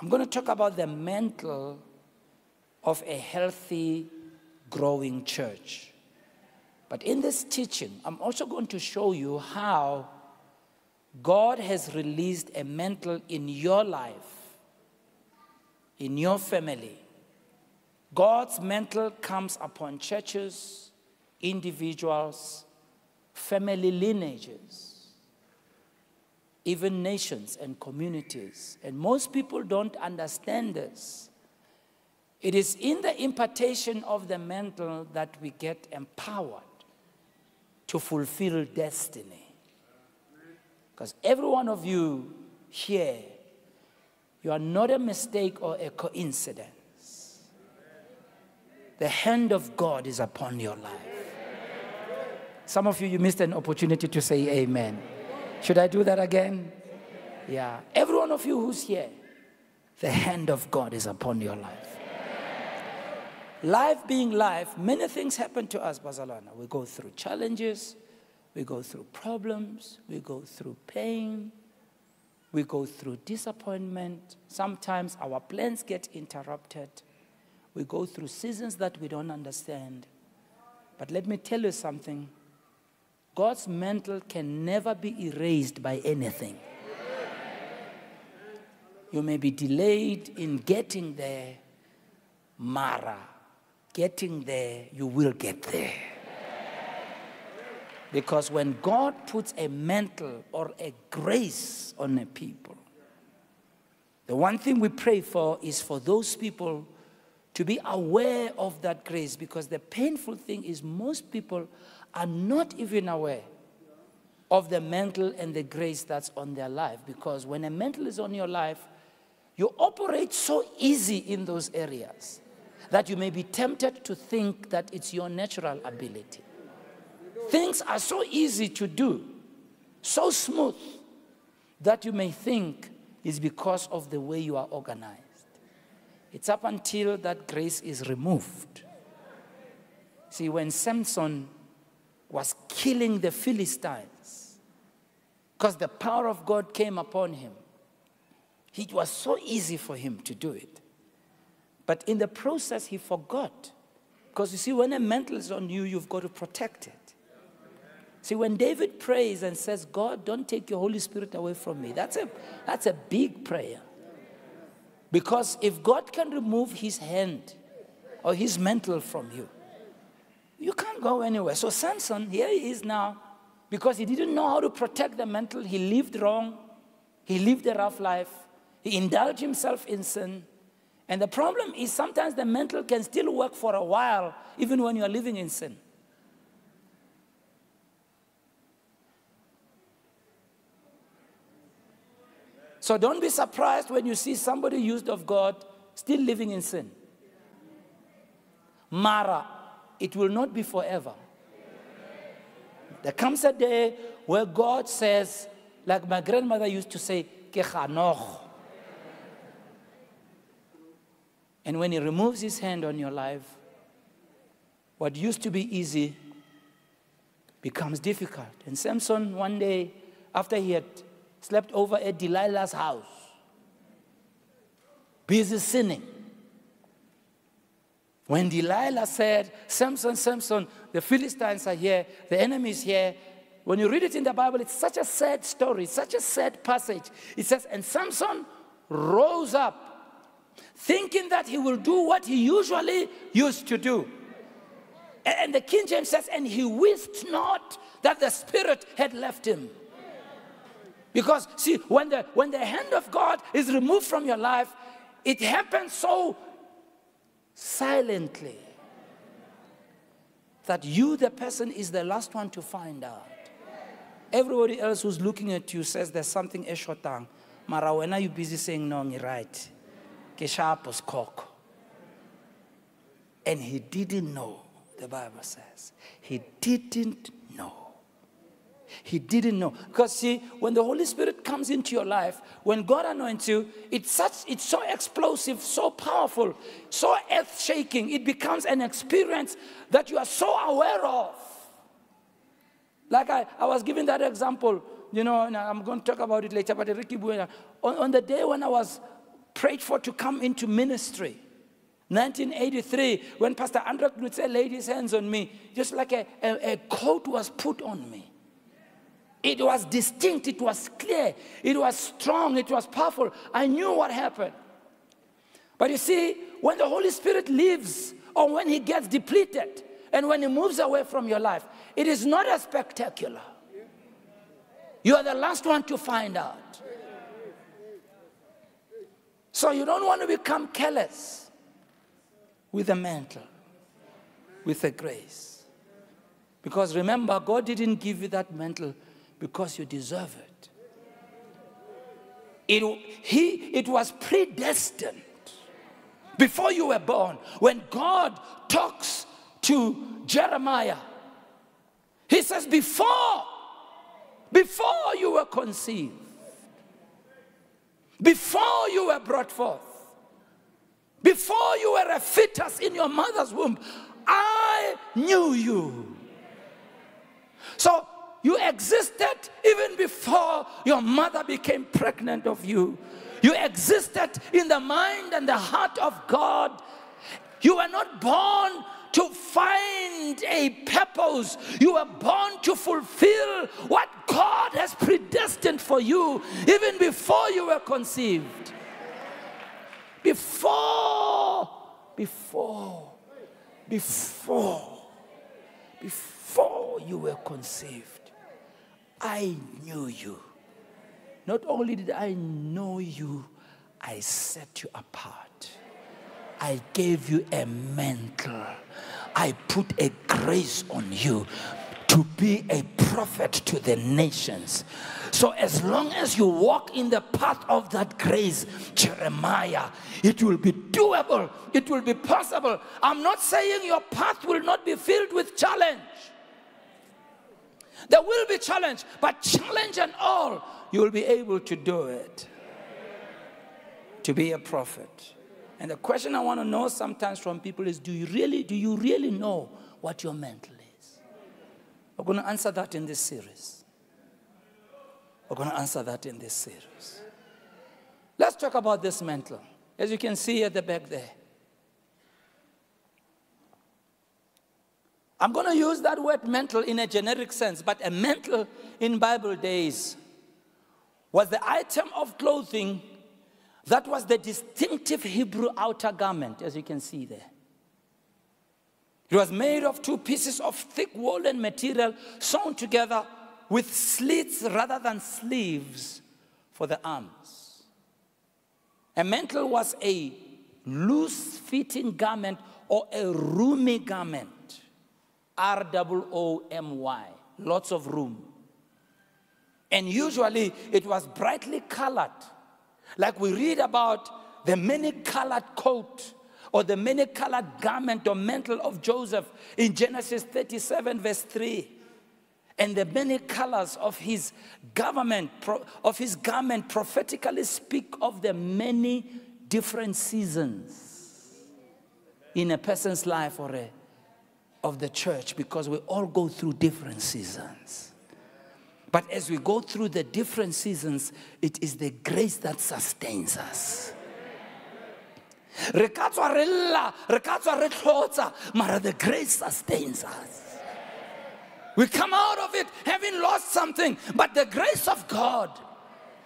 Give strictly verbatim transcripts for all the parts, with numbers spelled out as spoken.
I'm going to talk about the mantle of a healthy, growing church. But in this teaching, I'm also going to show you how God has released a mantle in your life, in your family. God's mantle comes upon churches, individuals, family lineages, even nations and communities. And most people don't understand this. It is in the impartation of the mantle that we get empowered to fulfill destiny. Because every one of you here, you are not a mistake or a coincidence. The hand of God is upon your life. Some of you, you missed an opportunity to say amen. Should I do that again? Yeah. Every one of you who's here, the hand of God is upon your life. Life being life, many things happen to us, Bazalana. We go through challenges, we go through problems, we go through pain, we go through disappointment. Sometimes our plans get interrupted. We go through seasons that we don't understand. But let me tell you something. God's mantle can never be erased by anything. You may be delayed in getting there, Mara. Getting there, you will get there. Because when God puts a mantle or a grace on a people, the one thing we pray for is for those people to be aware of that grace, because the painful thing is most people are not even aware of the mantle and the grace that's on their life. Because when a mantle is on your life, you operate so easy in those areas that you may be tempted to think that it's your natural ability. Things are so easy to do, so smooth, that you may think it's because of the way you are organized. It's up until that grace is removed. See, when Samson was killing the Philistines, because the power of God came upon him, it was so easy for him to do it. But in the process, he forgot. Because you see, when a mantle is on you, you've got to protect it. See, when David prays and says, God, don't take your Holy Spirit away from me, that's a, that's a big prayer. Because if God can remove his hand or his mantle from you, you can't go anywhere. So Samson, here he is now, because he didn't know how to protect the mantle. He lived wrong. He lived a rough life. He indulged himself in sin. And the problem is sometimes the mantle can still work for a while, even when you're living in sin. So don't be surprised when you see somebody used of God still living in sin. Mara, it will not be forever. There comes a day where God says, like my grandmother used to say, Kechanoch. And when he removes his hand on your life, what used to be easy becomes difficult. And Samson, one day, after he had slept over at Delilah's house, busy sinning, when Delilah said, Samson, Samson, the Philistines are here, the enemy is here. When you read it in the Bible, it's such a sad story, such a sad passage. It says, and Samson rose up, thinking that he will do what he usually used to do. And the King James says, and he wist not that the Spirit had left him. Because, see, when the, when the hand of God is removed from your life, it happens so silently that you, the person, is the last one to find out. Everybody else who's looking at you says there's something eshotang. Mara, when are you busy saying, no, you're right? Keshapo's cock. And he didn't know, the Bible says. He didn't know. He didn't know. Because see, when the Holy Spirit comes into your life, when God anoints you, it's such, it's so explosive, so powerful, so earth-shaking. It becomes an experience that you are so aware of. Like I, I was giving that example, you know, and I'm going to talk about it later, but Ricky Buena, on, on the day when I was prayed for to come into ministry. nineteen eighty-three, when Pastor Andrew Knutze laid his hands on me, just like a, a, a coat was put on me. It was distinct, it was clear, it was strong, it was powerful. I knew what happened. But you see, when the Holy Spirit leaves, or when he gets depleted, and when he moves away from your life, it is not as spectacular. You are the last one to find out. So you don't want to become careless with the mantle, with the grace. Because remember, God didn't give you that mantle because you deserve it. It, he, it was predestined. Before you were born, when God talks to Jeremiah, he says, before, before you were conceived, before you were brought forth, before you were a fetus in your mother's womb, I knew you. So you existed even before your mother became pregnant of you. You existed in the mind and the heart of God. You were not born to find a purpose. You were born to fulfill what God has predestined for you, even before you were conceived. Before, before, before, before you were conceived, I knew you. Not only did I know you, I set you apart. I gave you a mantle. I put a grace on you to be a prophet to the nations. So as long as you walk in the path of that grace, Jeremiah, it will be doable. It will be possible. I'm not saying your path will not be filled with challenge. There will be challenge, but challenge and all, you will be able to do it, to be a prophet. And the question I want to know sometimes from people is, do you really, do you really know what your mantle is? We're going to answer that in this series. We're going to answer that in this series. Let's talk about this mantle. As you can see at the back there. I'm going to use that word mantle in a generic sense, but a mantle in Bible days was the item of clothing that was the distinctive Hebrew outer garment, as you can see there. It was made of two pieces of thick woolen material sewn together with slits rather than sleeves for the arms. A mantle was a loose-fitting garment or a roomy garment. R O O M Y, lots of room. And usually it was brightly colored. Like we read about the many-colored coat or the many-colored garment or mantle of Joseph in Genesis thirty-seven verse three. And the many colors of his government, of his garment prophetically speak of the many different seasons in a person's life or a of the church, because we all go through different seasons. But as we go through the different seasons, it is the grace that sustains us. The grace sustains us. We come out of it having lost something, but the grace of God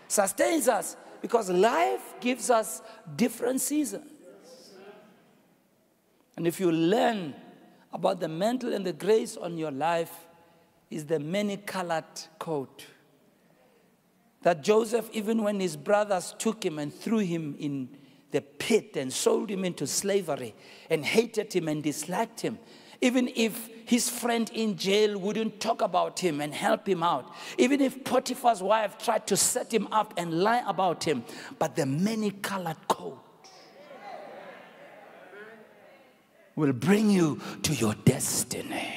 sustains us, because life gives us different seasons. And if you learn about the mantle and the grace on your life is the many-colored coat that Joseph, even when his brothers took him and threw him in the pit and sold him into slavery and hated him and disliked him, even if his friend in jail wouldn't talk about him and help him out, even if Potiphar's wife tried to set him up and lie about him, but the many-colored coat will bring you to your destiny.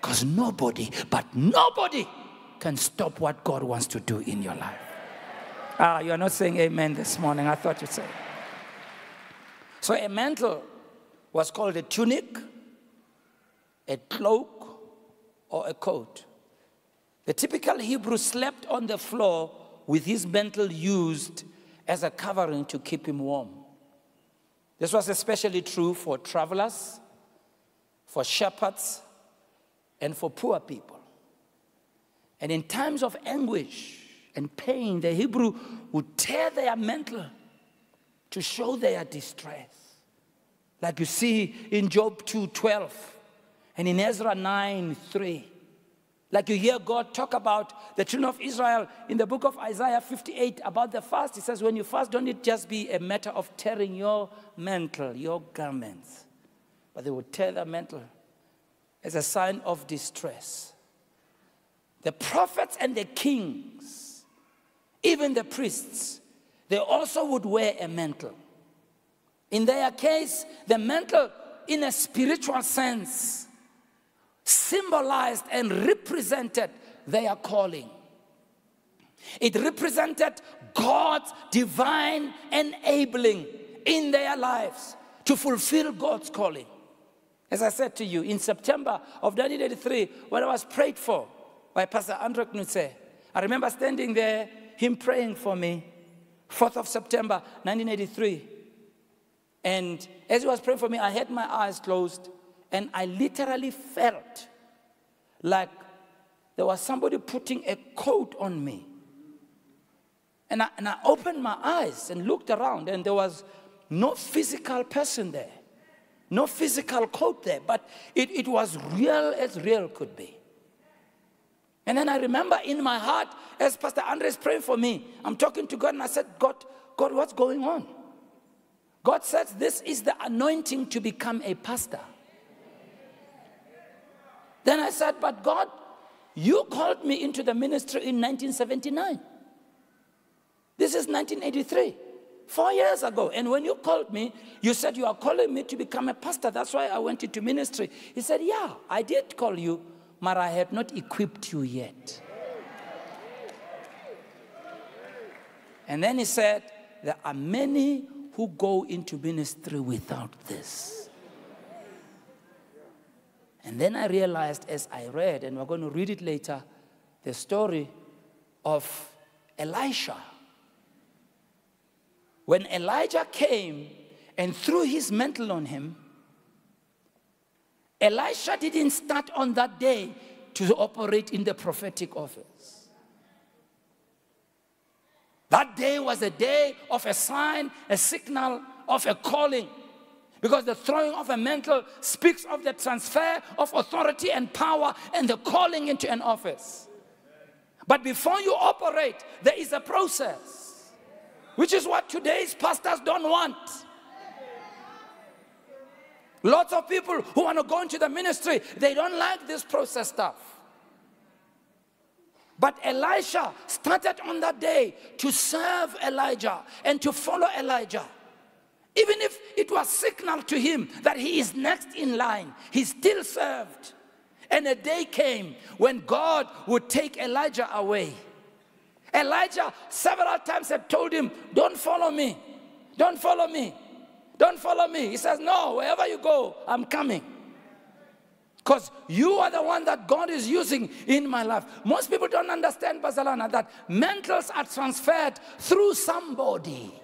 Because nobody, but nobody can stop what God wants to do in your life. Ah, you're not saying amen this morning. I thought you'd say. So a mantle was called a tunic, a cloak, or a coat. The typical Hebrew slept on the floor with his mantle used as a covering to keep him warm. This was especially true for travelers, for shepherds, and for poor people. And in times of anguish and pain, the Hebrew would tear their mantle to show their distress. Like you see in Job two twelve and in Ezra nine three. Like you hear God talk about the children of Israel in the book of Isaiah fifty-eight about the fast. He says, when you fast, don't it just be a matter of tearing your mantle, your garments. But they would tear their mantle as a sign of distress. The prophets and the kings, even the priests, they also would wear a mantle. In their case, the mantle, in a spiritual sense, symbolized and represented their calling. It represented God's divine enabling in their lives to fulfill God's calling. As I said to you, in September of nineteen eighty-three, when I was prayed for by Pastor Andrew Knutze, I remember standing there, him praying for me, fourth of September nineteen eighty-three. And as he was praying for me, I had my eyes closed, and I literally felt like there was somebody putting a coat on me. And I, and I opened my eyes and looked around, and there was no physical person there, no physical coat there, but it, it was real as real could be. And then I remember in my heart, as Pastor Andre is praying for me, I'm talking to God, and I said, God, God, what's going on? God says, this is the anointing to become a pastor. Then I said, but God, you called me into the ministry in nineteen seventy-nine. This is nineteen eighty-three, four years ago. And when you called me, you said you are calling me to become a pastor. That's why I went into ministry. He said, yeah, I did call you, but I had not equipped you yet. And then he said, there are many who go into ministry without this. And then I realized, as I read, and we're going to read it later, the story of Elisha. When Elijah came and threw his mantle on him, Elisha didn't start on that day to operate in the prophetic office. That day was a day of a sign, a signal of a calling. Because the throwing of a mantle speaks of the transfer of authority and power and the calling into an office. But before you operate, there is a process, which is what today's pastors don't want. Lots of people who want to go into the ministry, they don't like this process stuff. But Elisha started on that day to serve Elijah and to follow Elijah. Even if it was signaled to him that he is next in line, he still served. And a day came when God would take Elijah away. Elijah several times had told him, don't follow me, don't follow me, don't follow me. He says, no, wherever you go, I'm coming. Because you are the one that God is using in my life. Most people don't understand, Bazalana, that mantles are transferred through somebody.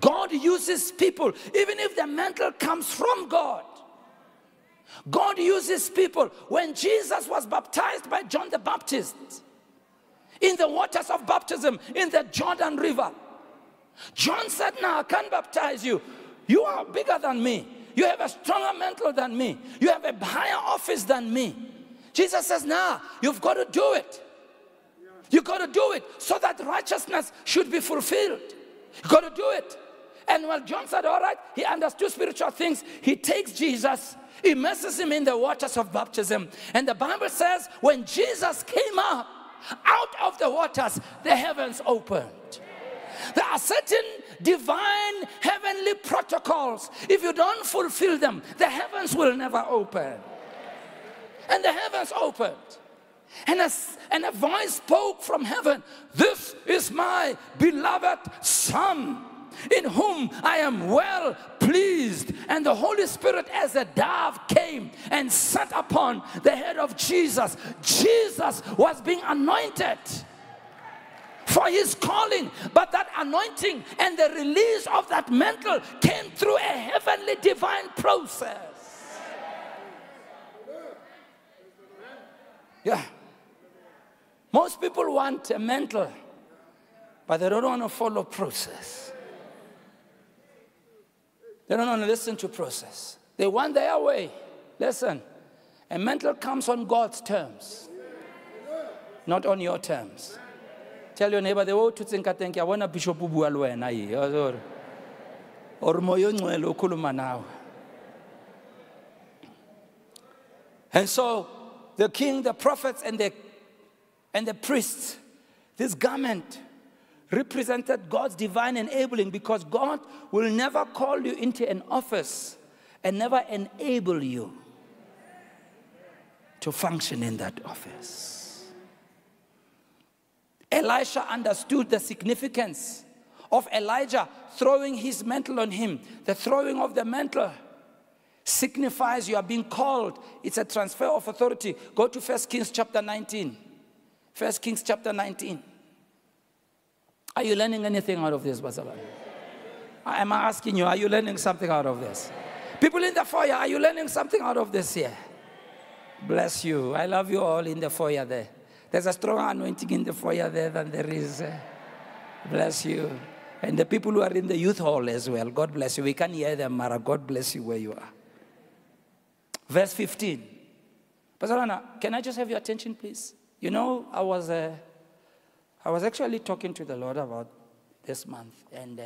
God uses people, even if the mantle comes from God. God uses people. When Jesus was baptized by John the Baptist, in the waters of baptism, in the Jordan River, John said, no, I can't baptize you. You are bigger than me. You have a stronger mantle than me. You have a higher office than me. Jesus says, no, you've got to do it. You've got to do it so that righteousness should be fulfilled. You've got to do it. And while John said, all right, he understood spiritual things. He takes Jesus, immerses him in the waters of baptism. And the Bible says, when Jesus came up out of the waters, the heavens opened. There are certain divine heavenly protocols. If you don't fulfill them, the heavens will never open. And the heavens opened. And a, and a voice spoke from heaven, this is my beloved Son, in whom I am well pleased. And the Holy Spirit as a dove came and sat upon the head of Jesus. Jesus was being anointed for his calling. But that anointing and the release of that mantle came through a heavenly divine process. Yeah. Most people want a mantle, but they don't want to follow process. They don't want to listen to process. They want their way. Listen, a mantle comes on God's terms, not on your terms. Tell your neighbor, they want to think, I think, I want a bishop who will win. Or moyo kuluma now. And so the king, the prophets, and the and the priests, this garment represented God's divine enabling, because God will never call you into an office and never enable you to function in that office. Elisha understood the significance of Elijah throwing his mantle on him. The throwing of the mantle signifies you are being called. It's a transfer of authority. Go to First Kings chapter nineteen. First Kings chapter nineteen. Are you learning anything out of this, Bazalai? I'm asking you, are you learning something out of this? People in the foyer, are you learning something out of this here? Bless you. I love you all in the foyer there. There's a stronger anointing in the foyer there than there is. Uh, bless you. And the people who are in the youth hall as well, God bless you. We can hear them, Mara. God bless you where you are. Verse fifteen. Bazalana, can I just have your attention, please? You know, I was, uh, I was actually talking to the Lord about this month, and uh,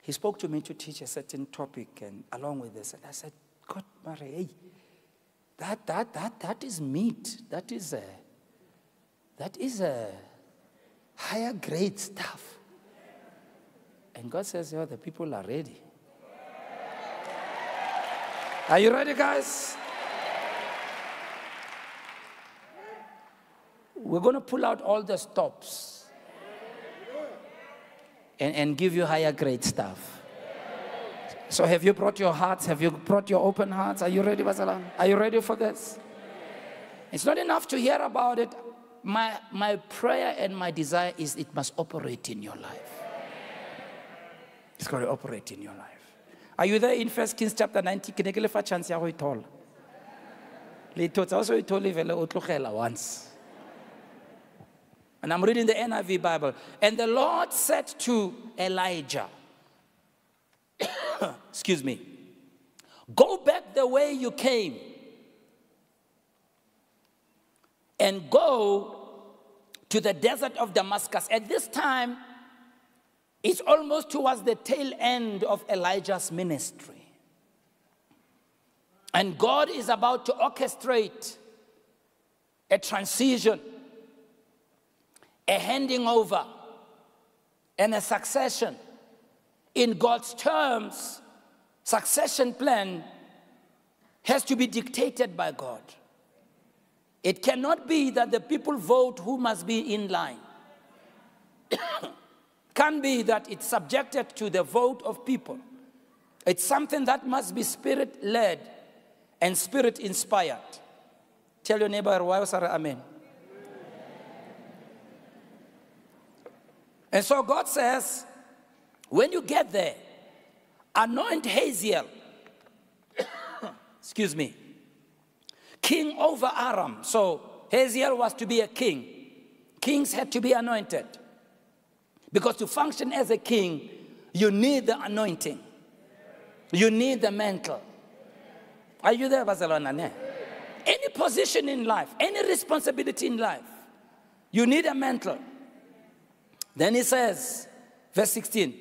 he spoke to me to teach a certain topic, and along with this, and I said, God, Mary, hey, that, that, that, that is meat. That is a, that is a higher grade stuff. And God says, oh, the people are ready. Are you ready, guys? We're going to pull out all the stops and, and give you higher grade stuff. So have you brought your hearts? Have you brought your open hearts? Are you ready, Basalan? Are you ready for this? It's not enough to hear about it. My, my prayer and my desire is it must operate in your life. It's got to operate in your life. Are you there in First Kings chapter nineteen? Can I give you a chance? Once. And I'm reading the N I V Bible. And the Lord said to Elijah, excuse me, go back the way you came and go to the desert of Damascus. At this time, it's almost towards the tail end of Elijah's ministry. And God is about to orchestrate a transition, a handing over, and a succession. In God's terms, succession plan has to be dictated by God. It cannot be that the people vote who must be in line. Can be that it's subjected to the vote of people. It's something that must be spirit-led and spirit-inspired. Tell your neighbor, amen. And so God says, when you get there, anoint Hazael, excuse me, king over Aram. So Hazael was to be a king. Kings had to be anointed, because to function as a king, you need the anointing. You need the mantle. Are you there, Barcelona? Any position in life, any responsibility in life, you need a mantle. Then he says, verse sixteen,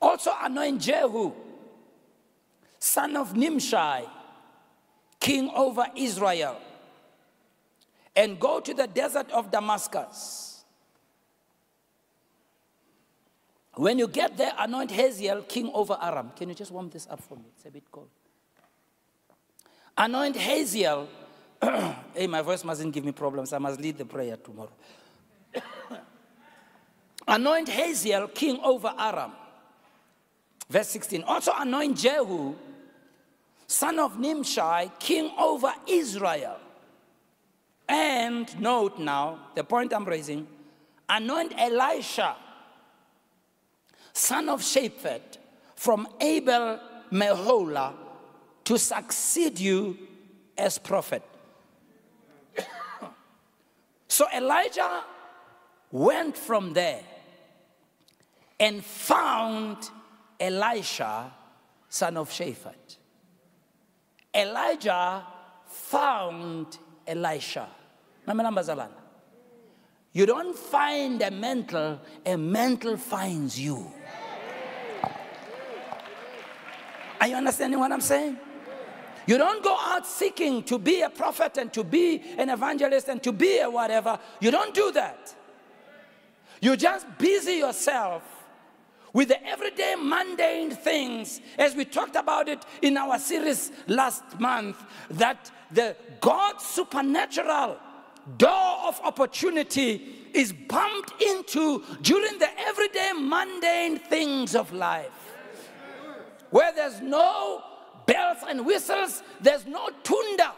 also anoint Jehu, son of Nimshi, king over Israel, and go to the desert of Damascus. When you get there, anoint Hazael, king over Aram. Can you just warm this up for me? It's a bit cold. Anoint Hazael. Hey, my voice mustn't give me problems. I must lead the prayer tomorrow. Anoint Hazael, king over Aram. Verse sixteen. Also anoint Jehu, son of Nimshi, king over Israel. And note now, the point I'm raising, anoint Elisha, son of Shaphat, from Abel-Meholah, to succeed you as prophet. So Elijah went from there and found Elisha, son of Shaphat. Elijah found Elisha. You don't find a mantle, a mantle finds you. Are you understanding what I'm saying? You don't go out seeking to be a prophet and to be an evangelist and to be a whatever. You don't do that. You just busy yourself with the everyday mundane things, as we talked about it in our series last month, that the God's supernatural door of opportunity is bumped into during the everyday mundane things of life. Where there's no bells and whistles, there's no tunda.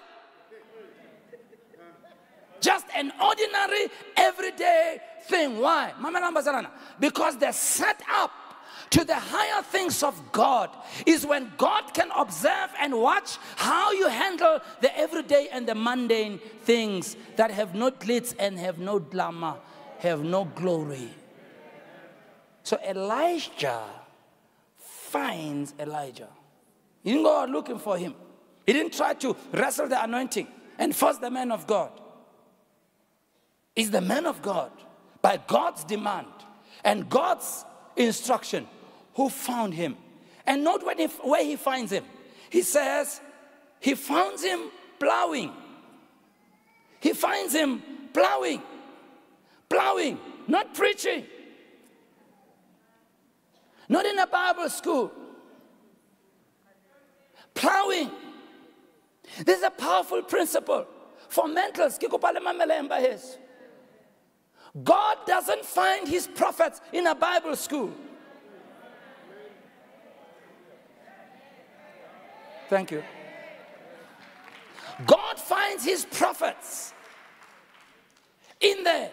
Just an ordinary, everyday thing. Why? Because the setup to the higher things of God is when God can observe and watch how you handle the everyday and the mundane things that have no glitz and have no glamour, have no glory. So Elijah finds Elijah. He didn't go out looking for him. He didn't try to wrestle the anointing and force the man of God. He's the man of God, by God's demand and God's instruction, who found him. And note when he, where he finds him. He says he finds him plowing. He finds him plowing. Plowing, not preaching. Not in a Bible school. Plowing. This is a powerful principle for mentors. God doesn't find his prophets in a Bible school. Thank you. God finds his prophets in the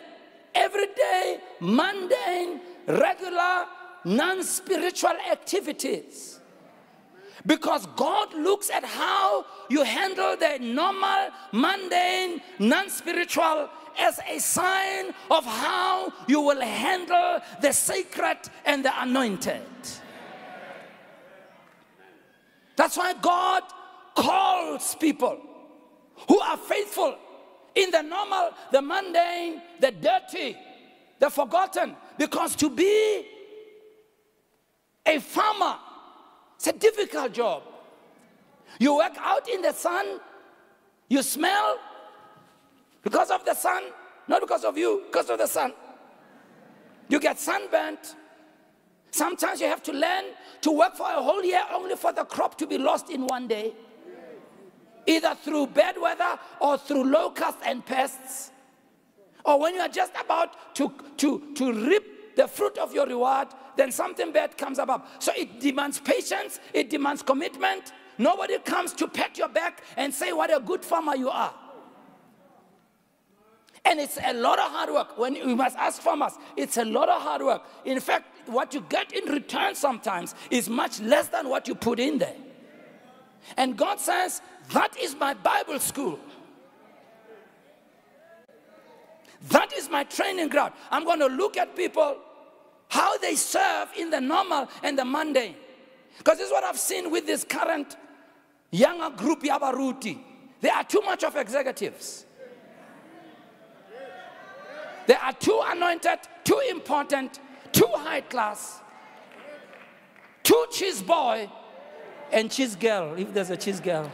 everyday, mundane, regular, non-spiritual activities. Because God looks at how you handle the normal, mundane, non-spiritual as a sign of how you will handle the sacred and the anointed. That's why God calls people who are faithful in the normal, the mundane, the dirty, the forgotten. Because to be a farmer, it's a difficult job. You work out in the sun, you smell because of the sun, not because of you, because of the sun. You get sunburnt. Sometimes you have to learn to work for a whole year only for the crop to be lost in one day, either through bad weather or through locusts and pests, or when you are just about to, to, to reap the fruit of your reward, then something bad comes up. So it demands patience, it demands commitment. Nobody comes to pat your back and say what a good farmer you are. And it's a lot of hard work. When you must ask farmers, it's a lot of hard work. In fact, what you get in return sometimes is much less than what you put in there. And God says, that is my Bible school. That is my training ground. I'm going to look at people, how they serve in the normal and the mundane. Because this is what I've seen with this current younger group, Yabaruti. They are too much of executives. They are too anointed, too important, too high class, too cheese boy and cheese girl, if there's a cheese girl.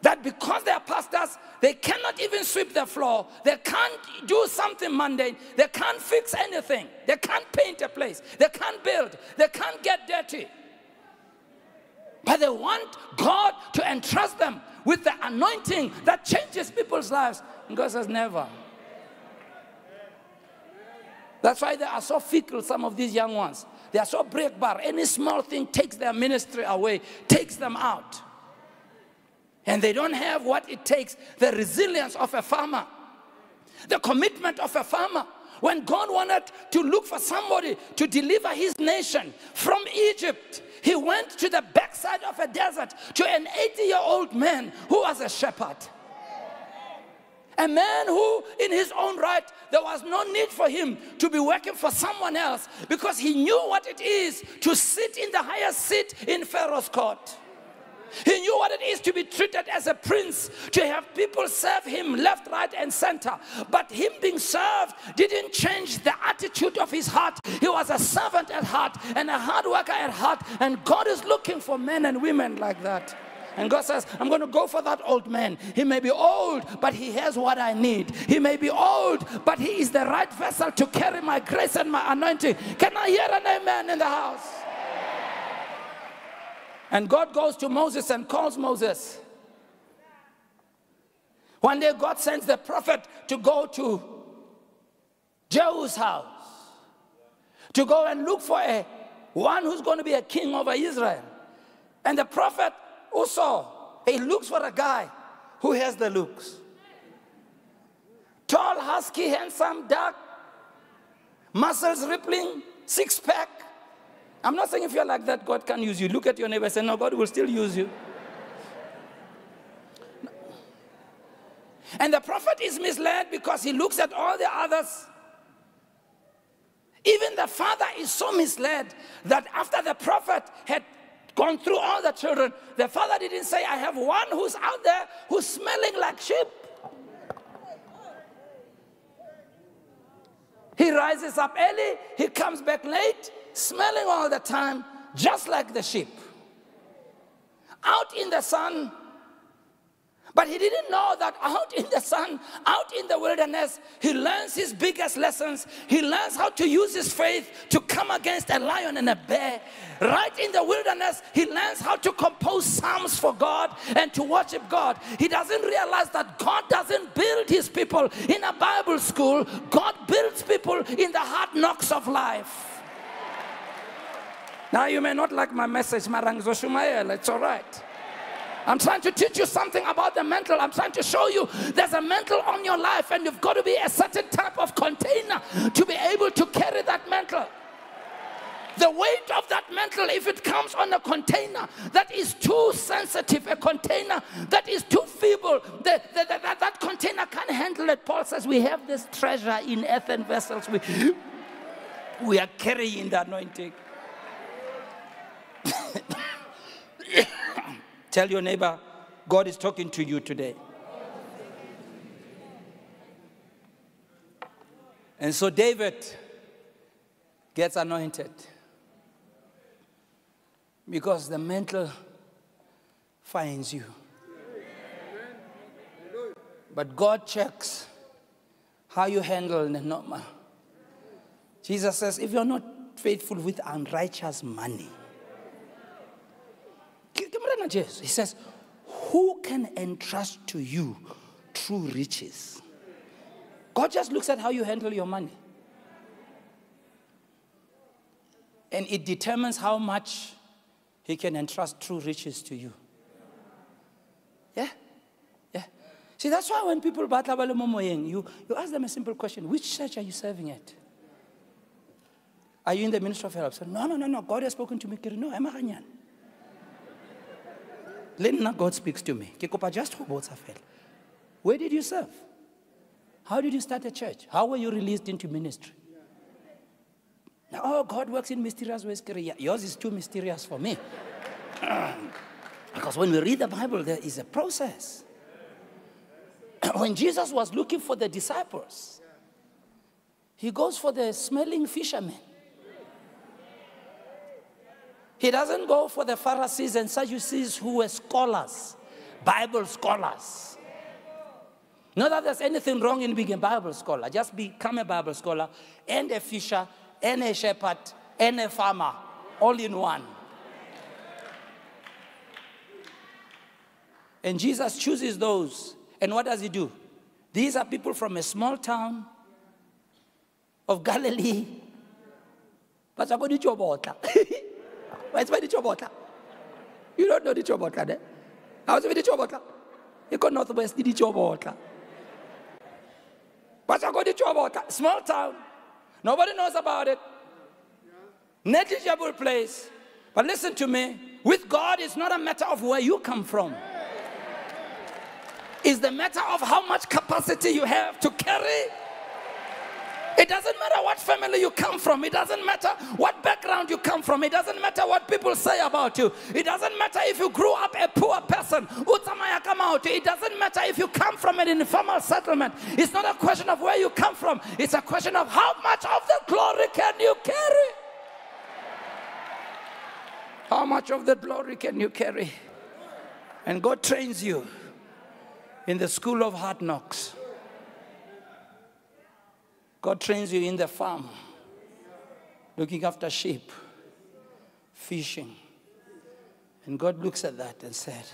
That because they are pastors, they cannot even sweep the floor. They can't do something mundane. They can't fix anything. They can't paint a place. They can't build. They can't get dirty. But they want God to entrust them with the anointing that changes people's lives. And God says, never. That's why they are so fickle, some of these young ones. They are so breakbar. Any small thing takes their ministry away, takes them out. And they don't have what it takes, the resilience of a farmer. The commitment of a farmer. When God wanted to look for somebody to deliver his nation from Egypt, he went to the backside of a desert to an eighty-year-old man who was a shepherd. A man who, in his own right, there was no need for him to be working for someone else because he knew what it is to sit in the highest seat in Pharaoh's court. He knew what it is to be treated as a prince, to have people serve him left, right, and center. But him being served didn't change the attitude of his heart. He was a servant at heart and a hard worker at heart. And God is looking for men and women like that. And God says, I'm going to go for that old man. He may be old, but he has what I need. He may be old, but he is the right vessel to carry my grace and my anointing. Can I hear an amen in the house? And God goes to Moses and calls Moses. One day God sends the prophet to go to Jehu's house, to go and look for a one who's going to be a king over Israel. And the prophet also, he looks for a guy who has the looks. Tall, husky, handsome, dark, muscles rippling, six-pack. I'm not saying if you're like that, God can use you. Look at your neighbor and say, no, God will still use you. And the prophet is misled because he looks at all the others. Even the father is so misled that after the prophet had gone through all the children, the father didn't say, I have one who's out there who's smelling like sheep. He rises up early, he comes back late, smelling all the time, just like the sheep. Out in the sun. But he didn't know that out in the sun, out in the wilderness, he learns his biggest lessons. He learns how to use his faith to come against a lion and a bear. Right in the wilderness, he learns how to compose psalms for God and to worship God. He doesn't realize that God doesn't build his people in a Bible school. God builds people in the hard knocks of life. Now you may not like my message, it's all right. I'm trying to teach you something about the mantle. I'm trying to show you there's a mantle on your life and you've got to be a certain type of container to be able to carry that mantle. The weight of that mantle, if it comes on a container that is too sensitive, a container that is too feeble, the, the, the, that, that container can't handle it. Paul says, we have this treasure in earthen vessels. We, we are carrying the anointing. Tell your neighbor, God is talking to you today. And so David gets anointed because the mantle finds you. But God checks how you handle the normal. Jesus says, if you're not faithful with unrighteous money, he says, who can entrust to you true riches? God just looks at how you handle your money. And it determines how much he can entrust true riches to you. Yeah? Yeah. See, that's why when people you, you ask them a simple question. Which church are you serving at? Are you in the ministry of help? So, no, no, no, no. God has spoken to me. No, I'm a Ghanaian. Lena, God speaks to me. Where did you serve? How did you start a church? How were you released into ministry? Now, oh, God works in mysterious ways. Yours is too mysterious for me. Because when we read the Bible, there is a process. When Jesus was looking for the disciples, he goes for the smelling fishermen. He doesn't go for the Pharisees and Sadducees who were scholars, Bible scholars. Not that there's anything wrong in being a Bible scholar. Just become a Bible scholar and a fisher and a shepherd and a farmer, all in one. And Jesus chooses those. And what does he do? These are people from a small town of Galilee. But I'm going to do about that. Why did you about that? You don't know the job about that. How's it with the job about that? You got northwest, did you about that? What's I got to do about that? Small town. Nobody knows about it. Negligible place. But listen to me. With God, it's not a matter of where you come from. It's the matter of how much capacity you have to carry. It doesn't matter what family you come from. It doesn't matter what background you come from. It doesn't matter what people say about you. It doesn't matter if you grew up a poor person. It doesn't matter if you come from an informal settlement. It's not a question of where you come from. It's a question of how much of the glory can you carry. How much of the glory can you carry? And God trains you in the school of hard knocks. God trains you in the farm, looking after sheep, fishing. And God looks at that and said,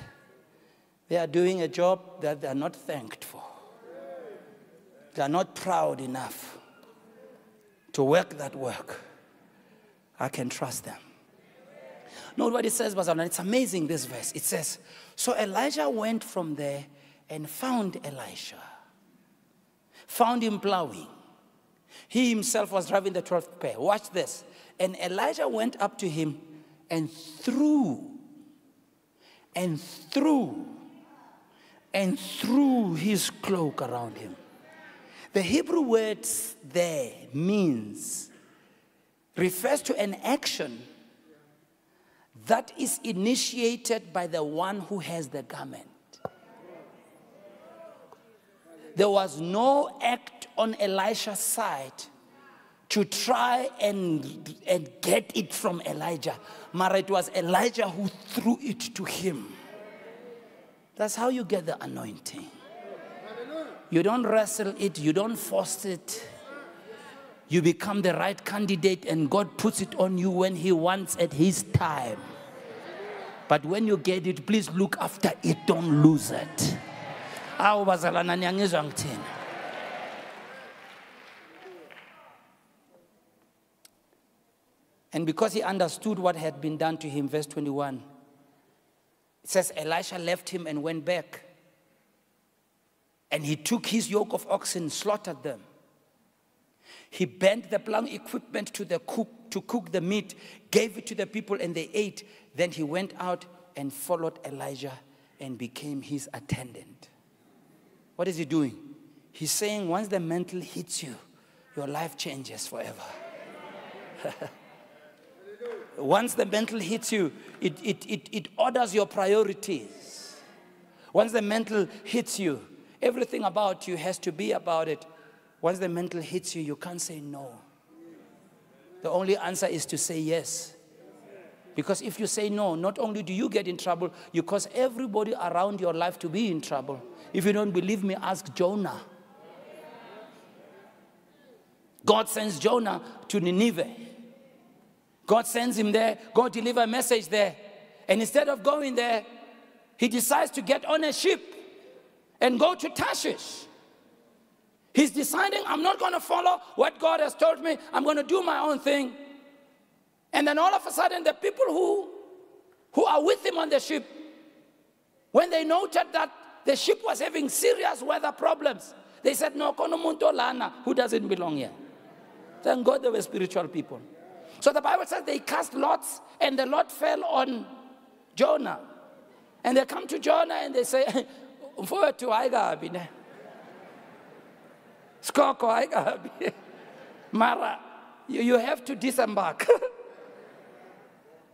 they are doing a job that they are not thanked for. They are not proud enough to work that work. I can trust them. Note what it says, but it's amazing, this verse. It says, so Elijah went from there and found Elisha, found him plowing. He himself was driving the twelfth pair. Watch this. And Elijah went up to him and threw, and threw, and threw his cloak around him. The Hebrew word there means, refers to an action that is initiated by the one who has the garment. There was no act on Elisha's side to try and, and get it from Elijah. But it was Elijah who threw it to him. That's how you get the anointing. You don't wrestle it. You don't force it. You become the right candidate and God puts it on you when he wants at his time. But when you get it, please look after it. Don't lose it. And because he understood what had been done to him, verse twenty-one, it says, Elisha left him and went back. And he took his yoke of oxen, slaughtered them. He bent the plowing equipment to, the cook, to cook the meat, gave it to the people, and they ate. Then he went out and followed Elijah and became his attendant. What is he doing? He's saying once the mantle hits you, your life changes forever. Once the mantle hits you, it, it, it, it orders your priorities. Once the mantle hits you, everything about you has to be about it. Once the mantle hits you, you can't say no. The only answer is to say yes. Because if you say no, not only do you get in trouble, you cause everybody around your life to be in trouble. If you don't believe me, ask Jonah. God sends Jonah to Nineveh. God sends him there. God delivers a message there. And instead of going there, he decides to get on a ship and go to Tarshish. He's deciding, I'm not going to follow what God has told me. I'm going to do my own thing. And then all of a sudden, the people who, who are with him on the ship, when they noted that the ship was having serious weather problems, they said, no, who doesn't belong here? Thank God they were spiritual people. So the Bible says they cast lots, and the lot fell on Jonah. And they come to Jonah and they say, Mara, you have to disembark.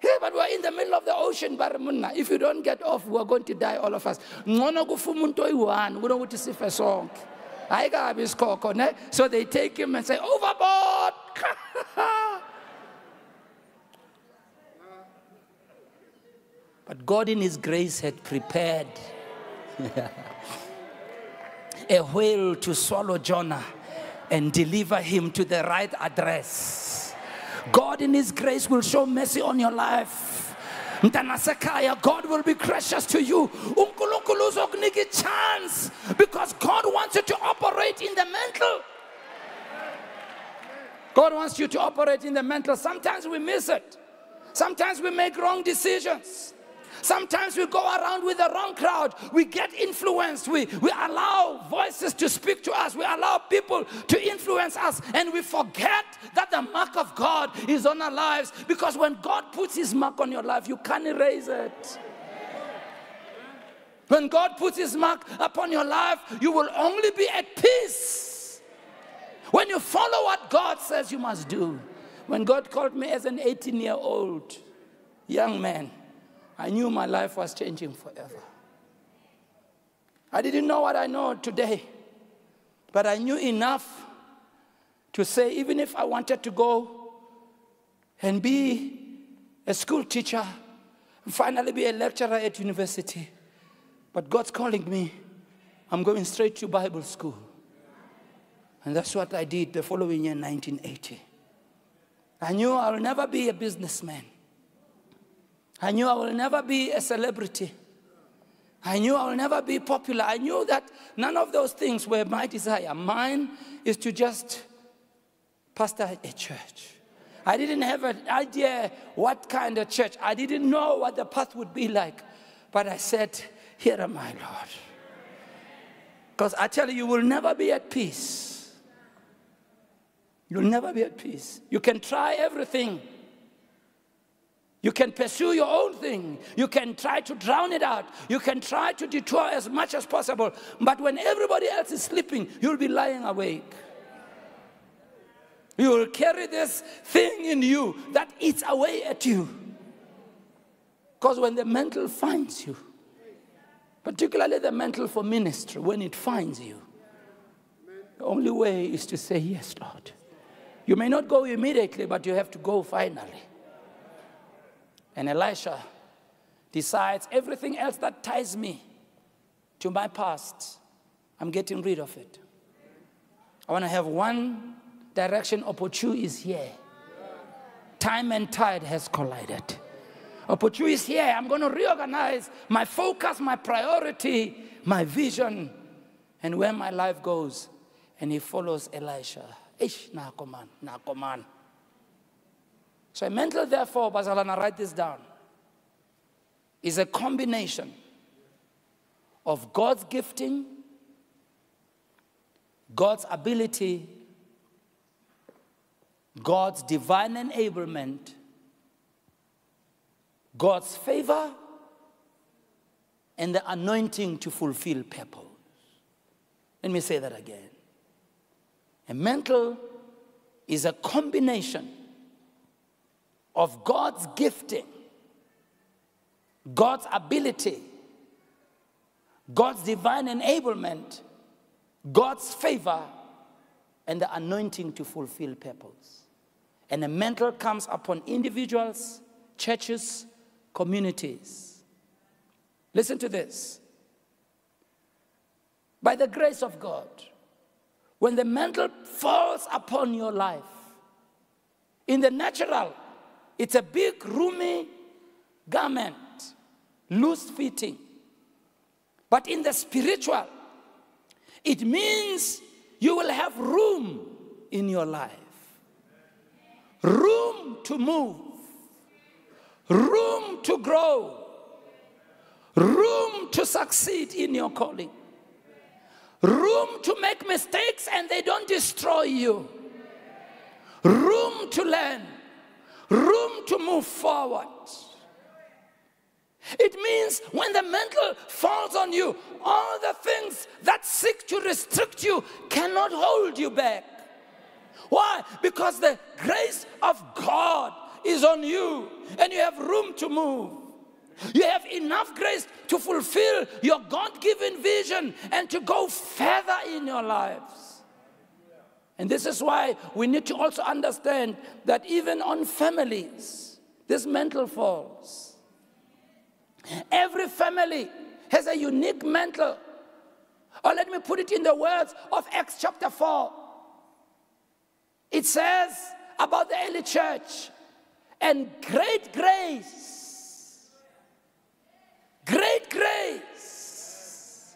Yeah, but we're in the middle of the ocean, Baramunna. If you don't get off, we're going to die, all of us. So they take him and say, overboard! But God in his grace had prepared a whale to swallow Jonah and deliver him to the right address. God in his grace will show mercy on your life. God will be gracious to you. Chance, because God wants you to operate in the mantle. God wants you to operate in the mantle. Sometimes we miss it. Sometimes we make wrong decisions. Sometimes we go around with the wrong crowd. We get influenced. We, we allow voices to speak to us. We allow people to influence us. And we forget that the mark of God is on our lives. Because when God puts his mark on your life, you can't erase it. When God puts his mark upon your life, you will only be at peace. When you follow what God says you must do. When God called me as an eighteen-year-old young man, I knew my life was changing forever. I didn't know what I know today, but I knew enough to say, even if I wanted to go and be a school teacher, and finally be a lecturer at university, but God's calling me, I'm going straight to Bible school. And that's what I did the following year, nineteen eighty. I knew I will never be a businessman. I knew I will never be a celebrity. I knew I will never be popular. I knew that none of those things were my desire. Mine is to just pastor a church. I didn't have an idea what kind of church. I didn't know what the path would be like. But I said, here am I, Lord. Because I tell you, you will never be at peace. You'll never be at peace. You can try everything. You can pursue your own thing. You can try to drown it out. You can try to detour as much as possible. But when everybody else is sleeping, you'll be lying awake. You will carry this thing in you that eats away at you. Because when the mantle finds you, particularly the mantle for ministry, when it finds you, the only way is to say, yes, Lord. You may not go immediately, but you have to go finally. And Elisha decides, everything else that ties me to my past, I'm getting rid of it. I want to have one direction. Opochu is here. Time and tide has collided. Opochu is here. I'm going to reorganize my focus, my priority, my vision, and where my life goes. And he follows Elisha. Ish, nakoman, nakoman. So a mantle, therefore, Bazalana, write this down, is a combination of God's gifting, God's ability, God's divine enablement, God's favor, and the anointing to fulfill purpose. Let me say that again. A mantle is a combination of God's gifting, God's ability, God's divine enablement, God's favor, and the anointing to fulfill purpose. And a mantle comes upon individuals, churches, communities. Listen to this. By the grace of God, when the mantle falls upon your life, in the natural, it's a big, roomy garment, loose-fitting. But in the spiritual, it means you will have room in your life. Room to move. Room to grow. Room to succeed in your calling. Room to make mistakes and they don't destroy you. Room to learn. Room to move forward. It means when the mantle falls on you, all the things that seek to restrict you cannot hold you back. Why? Because the grace of God is on you and you have room to move. You have enough grace to fulfill your God-given vision and to go further in your lives. And this is why we need to also understand that even on families, this mantle falls. Every family has a unique mantle. Or let me put it in the words of Acts chapter four. It says about the early church, and great grace, great grace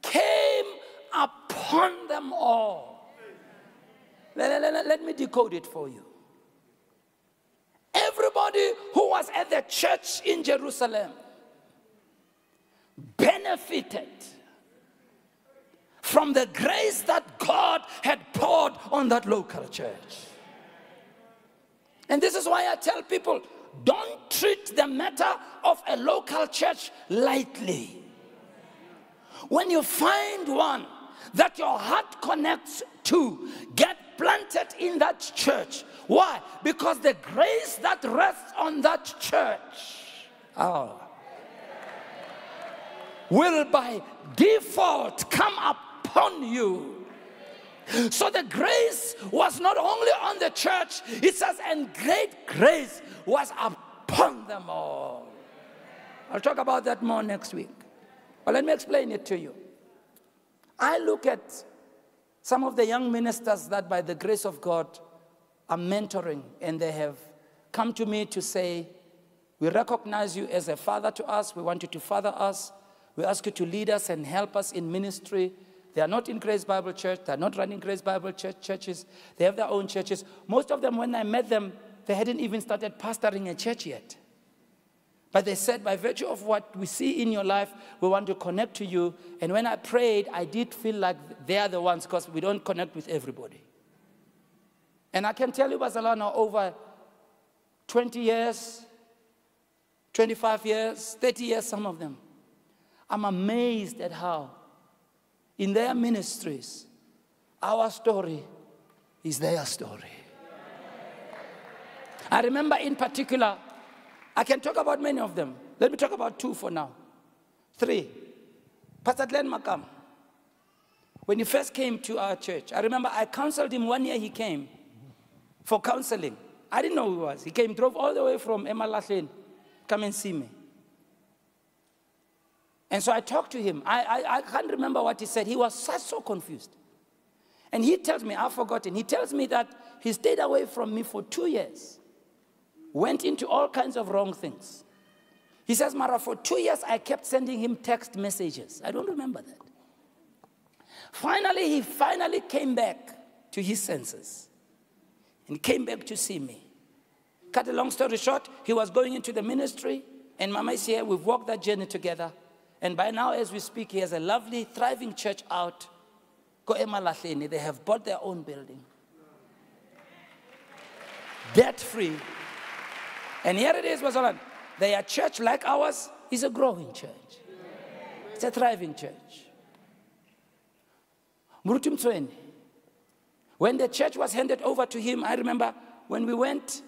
came upon them all. Let me decode it for you. Everybody who was at the church in Jerusalem benefited from the grace that God had poured on that local church. And this is why I tell people, don't treat the matter of a local church lightly. When you find one that your heart connects to, get planted in that church. Why? Because the grace that rests on that church oh, will by default come upon you. So the grace was not only on the church, it says, and great grace was upon them all. I'll talk about that more next week. But let me explain it to you. I look at some of the young ministers that by the grace of God are mentoring, and they have come to me to say, we recognize you as a father to us, we want you to father us, we ask you to lead us and help us in ministry. They are not in Grace Bible Church. They are not running Grace Bible Church churches. They have their own churches. Most of them, when I met them, they hadn't even started pastoring a church yet. But they said, by virtue of what we see in your life, we want to connect to you. And when I prayed, I did feel like they are the ones, because we don't connect with everybody. And I can tell you, Barcelona, over twenty years, twenty-five years, thirty years, some of them, I'm amazed at how in their ministries, our story is their story. I remember in particular, I can talk about many of them. Let me talk about two for now. Three. Pastor Glenn Makam, when he first came to our church, I remember I counseled him one year he came for counseling. I didn't know who he was. He came, drove all the way from Emalahleni, come and see me. And so I talked to him. I, I, I can't remember what he said. He was so, so confused. And he tells me, I've forgotten, he tells me that he stayed away from me for two years, went into all kinds of wrong things. He says, Mara, for two years, I kept sending him text messages. I don't remember that. Finally, he finally came back to his senses and came back to see me. Cut a long story short, he was going into the ministry, and Mama is here. We've walked that journey together. And by now, as we speak, he has a lovely, thriving church out. Go Emalahleni. They have bought their own building. Debt-free. And here it is, Mazalan. Their church, like ours, is a growing church. It's a thriving church. Murutum Tsweni. When the church was handed over to him, I remember when we went,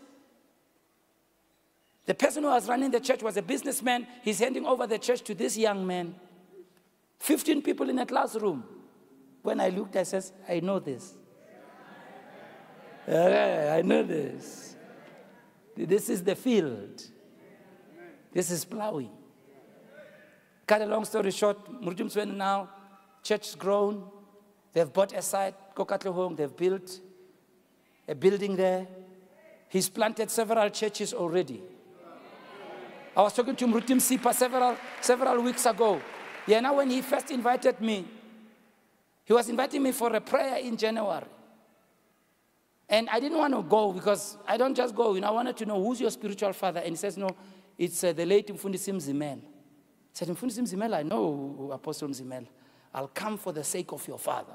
the person who was running the church was a businessman. He's handing over the church to this young man. Fifteen people in a classroom. When I looked, I said, I know this. Yeah, I know this. This is the field. This is plowing. Cut a long story short, Murjum Swen now, church's grown. They've bought a site, Kokatlo Home. They've built a building there. He's planted several churches already. I was talking to Mrutim Sipa several, several weeks ago. Yeah, now when he first invited me, he was inviting me for a prayer in January. And I didn't want to go because I don't just go. You know, I wanted to know, who's your spiritual father? And he says, no, it's uh, the late Mfundisi Mzimela. I said, Mfundisi Mzimela, I know Apostle Mzimela. I'll come for the sake of your father.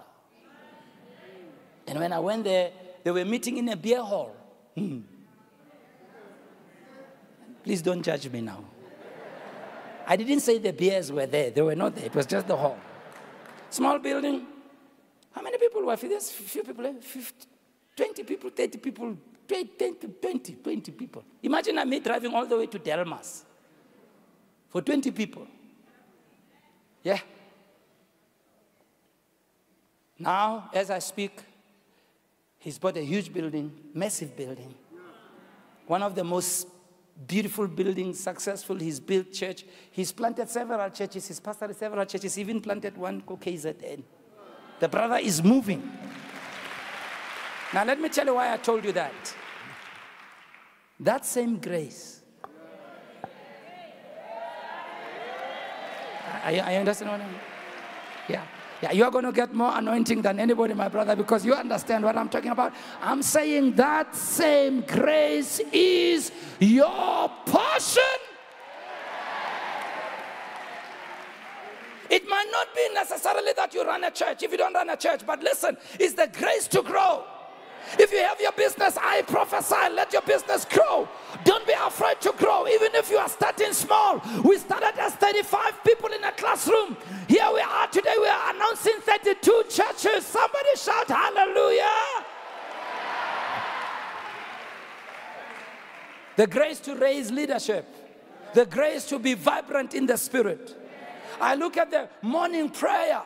And when I went there, they were meeting in a beer hall. Hmm. Please don't judge me now. I didn't say the beers were there. They were not there. It was just the hall. Small building. How many people were there? There's a few people there. twenty people, thirty people, twenty, twenty, twenty people. Imagine me driving all the way to Delmas for twenty people. Yeah. Now, as I speak, he's bought a huge building, massive building. One of the most beautiful building, successful. He's built church. He's planted several churches. He's pastored several churches. Even planted one K Z N. The brother is moving. Now let me tell you why I told you that. That same grace. I, I understand what I mean. Yeah. Yeah, you are going to get more anointing than anybody, my brother, because you understand what I'm talking about. I'm saying that same grace is your portion. not be necessarily that you run a church if you don't run a church, but listen, it's the grace to grow. If you have your business, I prophesy, let your business grow. Don't be afraid to grow, even if you are starting small. We started as thirty-five people in a classroom. Here we are today, we are announcing thirty-two churches. Somebody shout hallelujah. The grace to raise leadership. The grace to be vibrant in the spirit. I look at the morning prayer.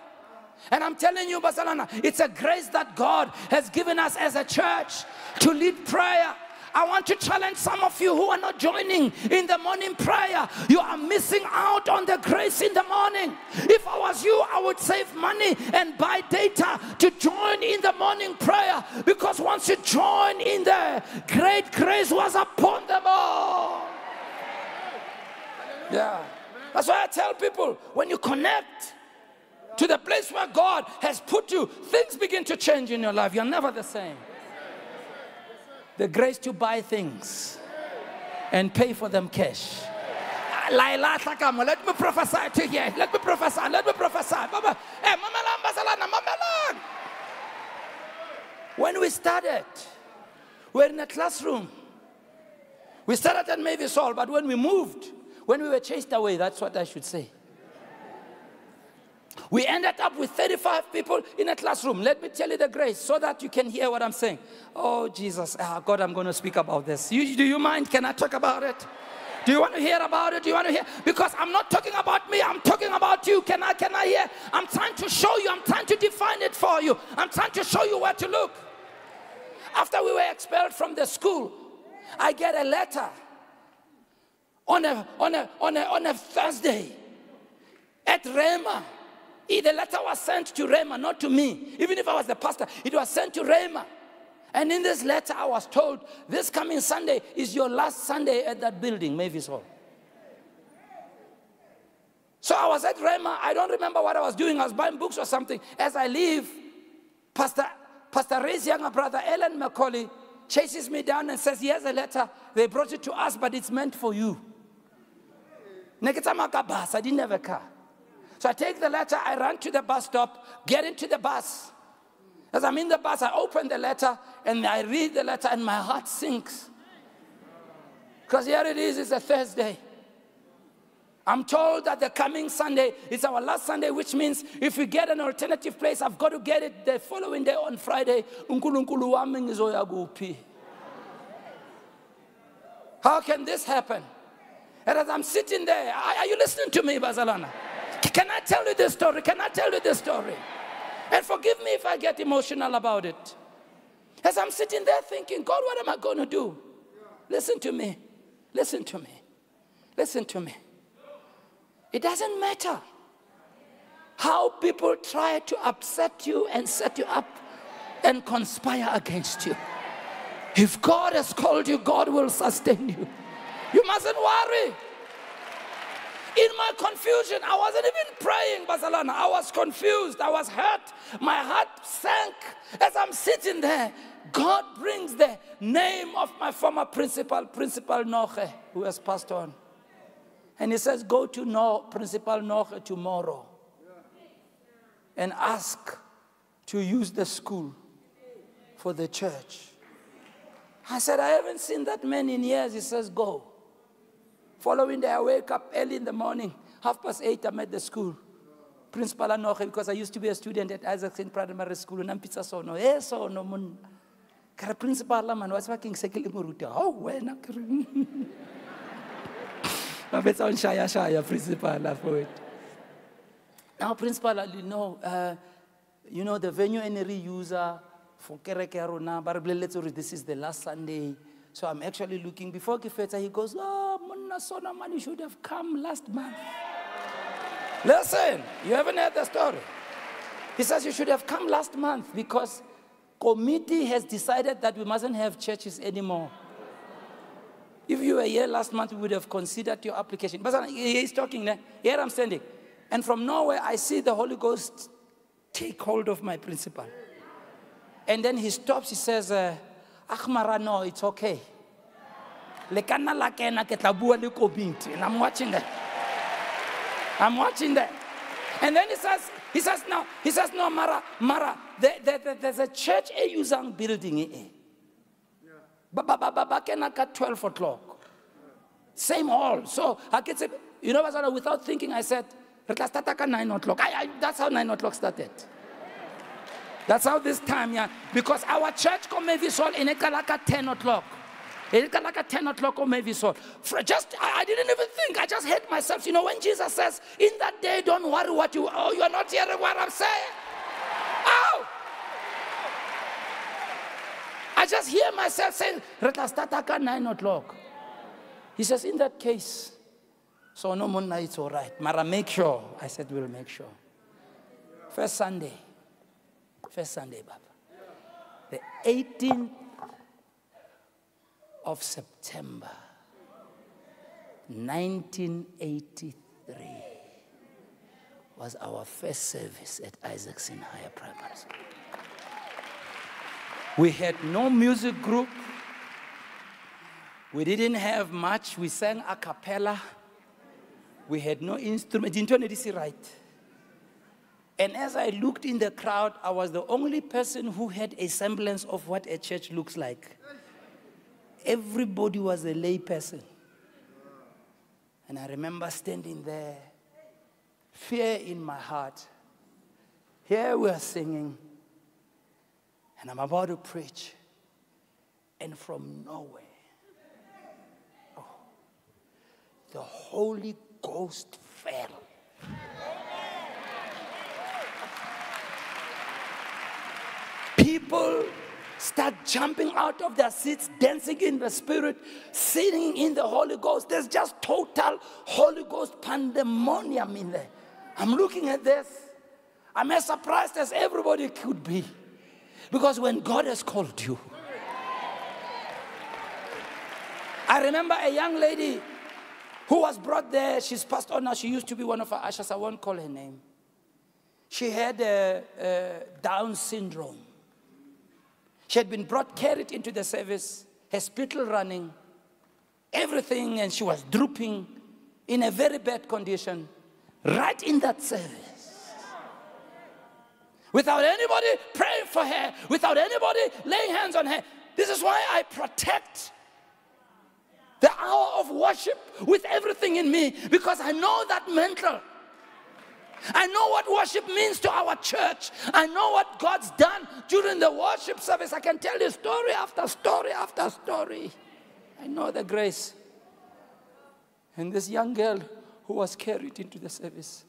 And I'm telling you, Barcelona, it's a grace that God has given us as a church to lead prayer. I want to challenge some of you who are not joining in the morning prayer. You are missing out on the grace in the morning. If I was you, I would save money and buy data to join in the morning prayer. Because once you join in there, great grace was upon them all. Yeah. That's why I tell people, when you connect to the place where God has put you, things begin to change in your life. You're never the same. The grace to buy things and pay for them cash. Let me prophesy to you. Let me prophesy. Let me prophesy. When we started, we were in a classroom. We started at Mavis Hall, but when we moved, when we were chased away, that's what I should say. We ended up with thirty-five people in a classroom. Let me tell you the grace so that you can hear what I'm saying. Oh, Jesus. Oh, God, I'm going to speak about this. You, do you mind? Can I talk about it? Do you want to hear about it? Do you want to hear? Because I'm not talking about me. I'm talking about you. Can I, can I hear? I'm trying to show you. I'm trying to define it for you. I'm trying to show you where to look. After we were expelled from the school, I get a letter on a, on a, on a, on a Thursday at Rhema. The letter was sent to Rhema, not to me. Even if I was the pastor, it was sent to Rhema. And in this letter, I was told, this coming Sunday is your last Sunday at that building, Mavis Hall. So I was at Rhema. I don't remember what I was doing. I was buying books or something. As I leave, Pastor, Pastor Ray's younger brother, Ellen McCauley, chases me down and says, here's a letter. They brought it to us, but it's meant for you. I didn't have a car. So I take the letter, I run to the bus stop, get into the bus. As I'm in the bus, I open the letter, and I read the letter, and my heart sinks. Because here it is, it's a Thursday. I'm told that the coming Sunday is our last Sunday, which means if we get an alternative place, I've got to get it the following day on Friday. How can this happen? And as I'm sitting there, are you listening to me, Barcelona? Can I tell you this story? Can I tell you this story? And forgive me if I get emotional about it. As I'm sitting there thinking, God, what am I going to do? Listen to me. Listen to me. Listen to me. It doesn't matter how people try to upset you and set you up and conspire against you. If God has called you, God will sustain you. You mustn't worry. In my confusion, I wasn't even praying, Barcelona. I was confused. I was hurt. My heart sank as I'm sitting there. God brings the name of my former principal, Principal Noche, who has passed on. And he says, go to no, Principal Noche tomorrow and ask to use the school for the church. I said, I haven't seen that man in years. He says, go. Following day, I wake up early in the morning, half past eight, I'm at the school. Principal Noche, because I used to be a student at Isaacson Primary School, and I'm pizza so no, eh, so no, mun. Kara principal man was working sekeli muruta. Oh, when I can. I bet on shaya shaya principal for it. Now, principal, you know, uh, you know the venue and reuser for kerekero na. But this is the last Sunday. So I'm actually looking. Before Kifeta, he goes, oh, Mona Sona man, you should have come last month. Listen, you haven't heard the story. He says, you should have come last month because committee has decided that we mustn't have churches anymore. If you were here last month, we would have considered your application. But he's talking there. Here I'm standing. And from nowhere, I see the Holy Ghost take hold of my principal. And then he stops, he says, uh, Ahmara, no, it's okay. Lekana lakena ketabua liko binti. And I'm watching that. I'm watching that. And then he says, he says, no, he says, no, Mara, Mara, there, there, there, there's a church a usang building here. Ba ba ba ba ba kena ka twelve o'clock. Same hall. So I can say, you know what? Without thinking, I said, let's start at nine o'clock. I, I, that's how nine o'clock started. That's how this time, yeah. Because our church come Mavis Hall in Ekalaka ten o'clock. Ekalaka ten o'clock come Mavis Hall. Just I, I didn't even think. I just hate myself. You know when Jesus says, "In that day, don't worry what you oh you are not hearing what I'm saying." Oh. I just hear myself saying, "Retastataka nine o'clock." He says, "In that case, so no more nights, all right. Mara, make sure." I said, "We'll make sure." First Sunday. First Sunday, Baba. The eighteenth of September, nineteen eighty-three, was our first service at Isaacson Higher Primary School. We had no music group. We didn't have much. We sang a cappella. We had no instrument. Didn't turn it right. And as I looked in the crowd, I was the only person who had a semblance of what a church looks like. Everybody was a lay person. And I remember standing there, fear in my heart. Here we are singing, and I'm about to preach. And from nowhere, oh, the Holy Ghost fell. People start jumping out of their seats, dancing in the Spirit, singing in the Holy Ghost. There's just total Holy Ghost pandemonium in there. I'm looking at this. I'm as surprised as everybody could be. Because when God has called you. I remember a young lady who was brought there. She's passed on now. She used to be one of our ushers. I won't call her name. She had a, a Down syndrome. She had been brought, carried into the service, her spittle running, everything, and she was drooping in a very bad condition, right in that service. Without anybody praying for her, without anybody laying hands on her. This is why I protect the hour of worship with everything in me, because I know that mantle. I know what worship means to our church. I know what God's done during the worship service. I can tell you story after story after story. I know the grace. And this young girl who was carried into the service,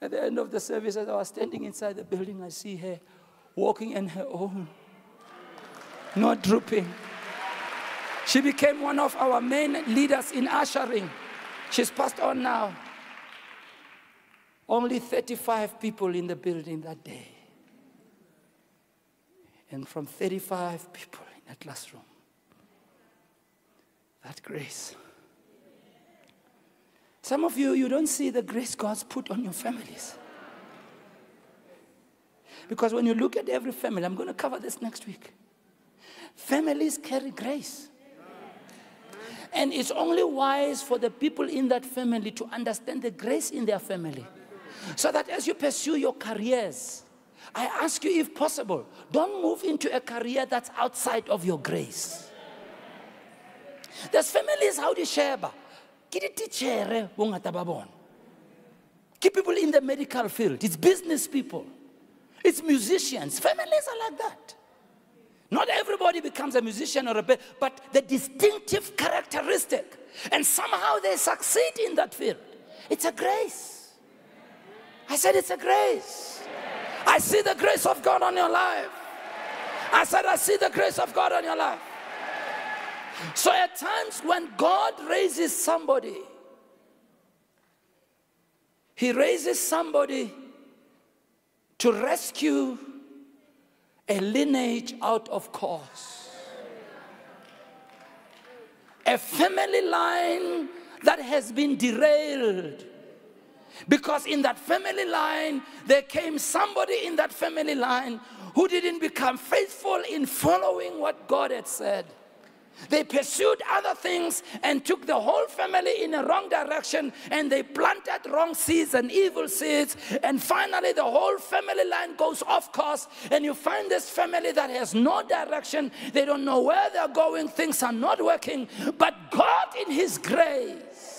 at the end of the service, as I was standing inside the building, I see her walking on her own, not drooping. She became one of our main leaders in ushering. She's passed on now. Only thirty-five people in the building that day. And from thirty-five people in that classroom, that grace. Some of you, you don't see the grace God's put on your families. Because when you look at every family, I'm going to cover this next week. Families carry grace. And it's only wise for the people in that family to understand the grace in their family. So that as you pursue your careers, I ask you, if possible, don't move into a career that's outside of your grace. There's families how they share. Keep people in the medical field. It's business people. It's musicians. Families are like that. Not everybody becomes a musician or a band, but the distinctive characteristic. And somehow they succeed in that field. It's a grace. I said, it's a grace. I see the grace of God on your life. I said, I see the grace of God on your life. So at times when God raises somebody, He raises somebody to rescue a lineage out of course. A family line that has been derailed. Because in that family line, there came somebody in that family line who didn't become faithful in following what God had said. They pursued other things and took the whole family in a wrong direction, and they planted wrong seeds and evil seeds, and finally the whole family line goes off course, and you find this family that has no direction. They don't know where they're going. Things are not working, but God in His grace,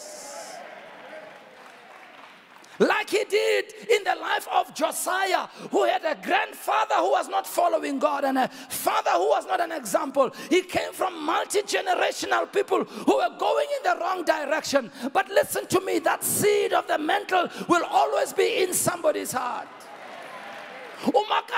like He did in the life of Josiah, who had a grandfather who was not following God and a father who was not an example. He came from multi-generational people who were going in the wrong direction. But listen to me, that seed of the mantle will always be in somebody's heart. What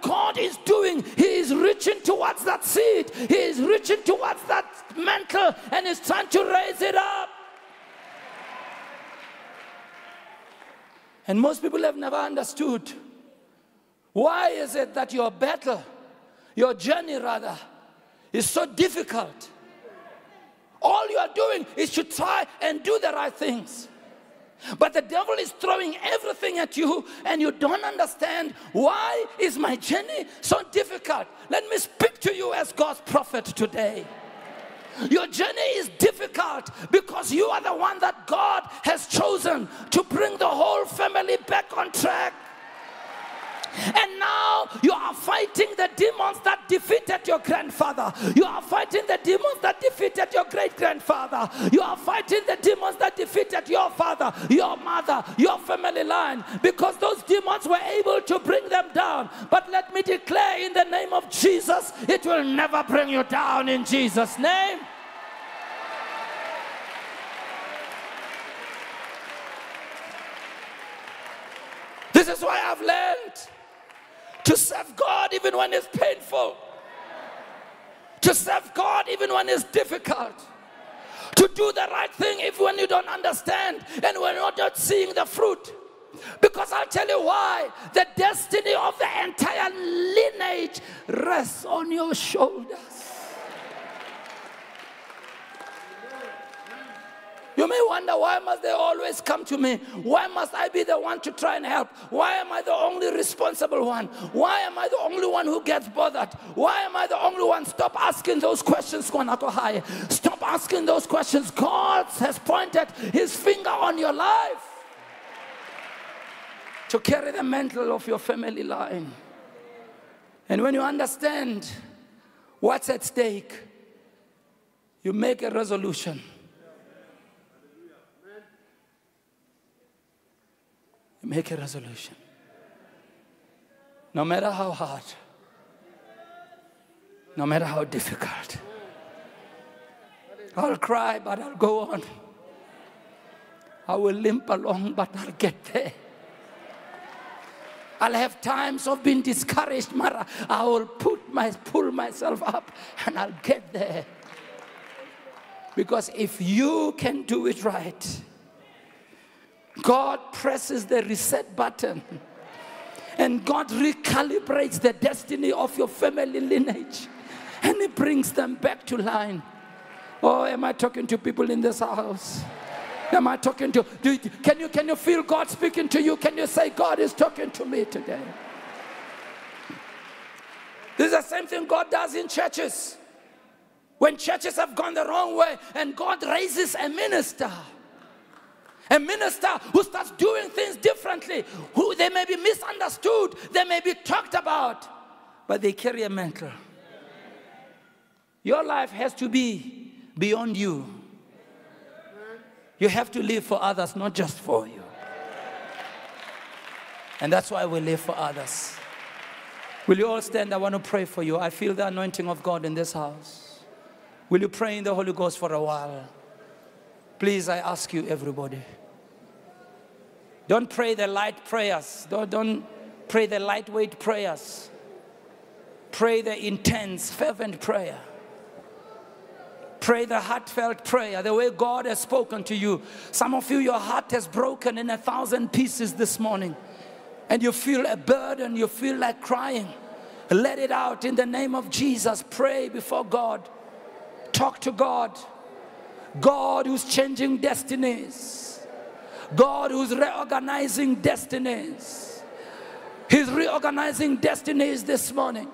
God is doing, He is reaching towards that seed. He is reaching towards that mantle, and He's trying to raise it up. And most people have never understood, why is it that your battle, your journey rather, is so difficult? All you are doing is to try and do the right things. But the devil is throwing everything at you, and you don't understand, why is my journey so difficult? Let me speak to you as God's prophet today. Your journey is difficult because you are the one that God has chosen to bring the whole family back on track. And now you are fighting the demons that defeated your grandfather. You are fighting the demons that defeated your great-grandfather. You are fighting the demons that defeated your father, your mother, your family line, because those demons were able to bring them down. But let me declare in the name of Jesus, it will never bring you down in Jesus' name. This is why I've learned to serve God even when it's painful. To serve God even when it's difficult. To do the right thing even when you don't understand and when you're not seeing the fruit. Because I'll tell you why. The destiny of the entire lineage rests on your shoulders. You may wonder, why must they always come to me? Why must I be the one to try and help? Why am I the only responsible one? Why am I the only one who gets bothered? Why am I the only one? Stop asking those questions. Stop asking those questions. God has pointed His finger on your life to carry the mantle of your family line. And when you understand what's at stake, you make a resolution. Make a resolution. No matter how hard, no matter how difficult, I'll cry, but I'll go on. I will limp along, but I'll get there. I'll have times of being discouraged, but I will put my, pull myself up and I'll get there. Because if you can do it right, God presses the reset button, and God recalibrates the destiny of your family lineage, and He brings them back to line. Oh, am I talking to people in this house? Am I talking to, do you, can you, can you feel God speaking to you? Can you say, God is talking to me today? This is the same thing God does in churches. When churches have gone the wrong way, and God raises a minister. A minister who starts doing things differently, who they may be misunderstood, they may be talked about, but they carry a mantle. Your life has to be beyond you. You have to live for others, not just for you. And that's why we live for others. Will you all stand? I want to pray for you. I feel the anointing of God in this house. Will you pray in the Holy Ghost for a while? Please, I ask you, everybody. Don't pray the light prayers. Don't, don't pray the lightweight prayers. Pray the intense, fervent prayer. Pray the heartfelt prayer, the way God has spoken to you. Some of you, your heart has broken in a thousand pieces this morning. And you feel a burden. You feel like crying. Let it out in the name of Jesus. Pray before God. Talk to God. God who's changing destinies. God who's reorganizing destinies. He's reorganizing destinies this morning.